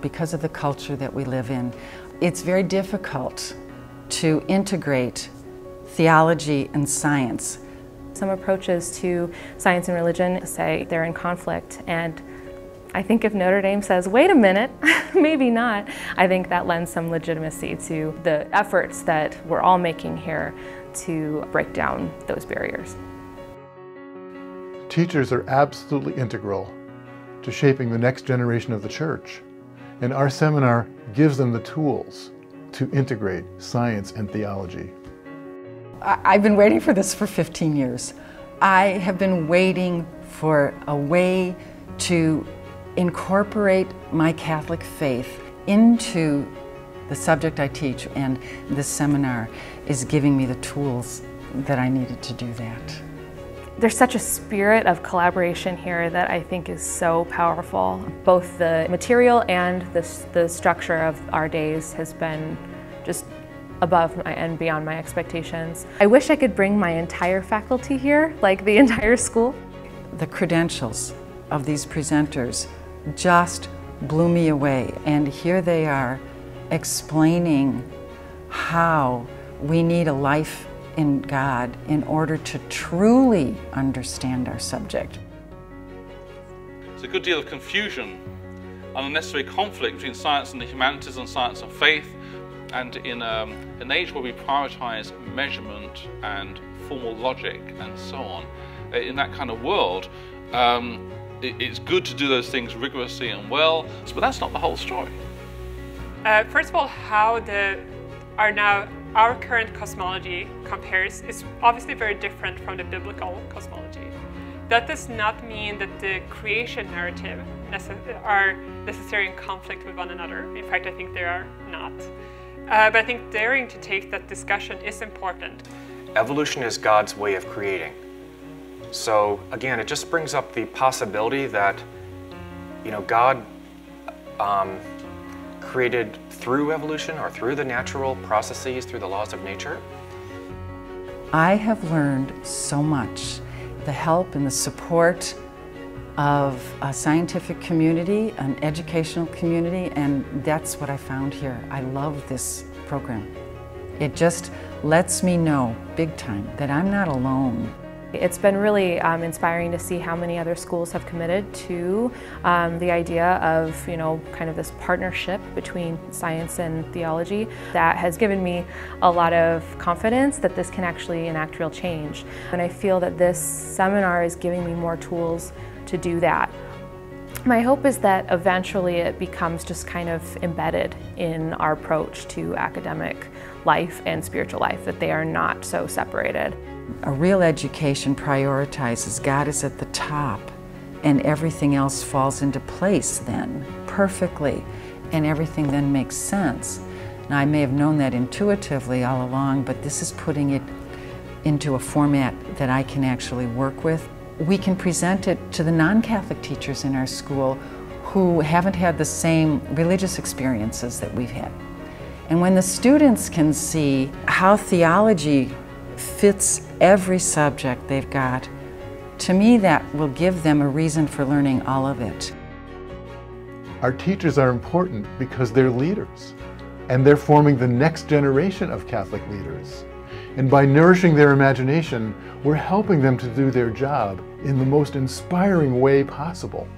Because of the culture that we live in, it's very difficult to integrate theology and science. Some approaches to science and religion say they're in conflict, and I think if Notre Dame says, wait a minute, maybe not, I think that lends some legitimacy to the efforts that we're all making here to break down those barriers. Teachers are absolutely integral to shaping the next generation of the church, and our seminar gives them the tools to integrate science and theology. I've been waiting for this for 15 years. I have been waiting for a way to incorporate my Catholic faith into the subject I teach, and this seminar is giving me the tools that I needed to do that. There's such a spirit of collaboration here that I think is so powerful. Both the material and the structure of our days has been just above and beyond my expectations. I wish I could bring my entire faculty here, like the entire school. The credentials of these presenters just blew me away, and here they are explaining how we need a life in God in order to truly understand our subject. There's a good deal of confusion and unnecessary conflict between science and the humanities and science and faith, and in an age where we prioritize measurement and formal logic and so on, in that kind of world, it's good to do those things rigorously and well, but that's not the whole story. First of all, how our current cosmology compares is obviously very different from the biblical cosmology. That does not mean that the creation narrative are necessarily in conflict with one another. In fact, I think they are not. But I think daring to take that discussion is important. Evolution is God's way of creating. So again, it just brings up the possibility that, you know, God created through evolution or through the natural processes, through the laws of nature. I have learned so much. The help and the support of a scientific community, an educational community, and that's what I found here. I love this program. It just lets me know, big time, that I'm not alone. It's been really inspiring to see how many other schools have committed to the idea of, you know, kind of this partnership between science and theology. That has given me a lot of confidence that this can actually enact real change. And I feel that this seminar is giving me more tools to do that. My hope is that eventually it becomes just kind of embedded in our approach to academic life and spiritual life, that they are not so separated. A real education prioritizes God is at the top, and everything else falls into place then perfectly, and everything then makes sense. Now, I may have known that intuitively all along, but this is putting it into a format that I can actually work with. We can present it to the non-Catholic teachers in our school who haven't had the same religious experiences that we've had. And when the students can see how theology fits every subject they've got, to me that will give them a reason for learning all of it. Our teachers are important because they're leaders, and they're forming the next generation of Catholic leaders. And by nourishing their imagination, we're helping them to do their job in the most inspiring way possible.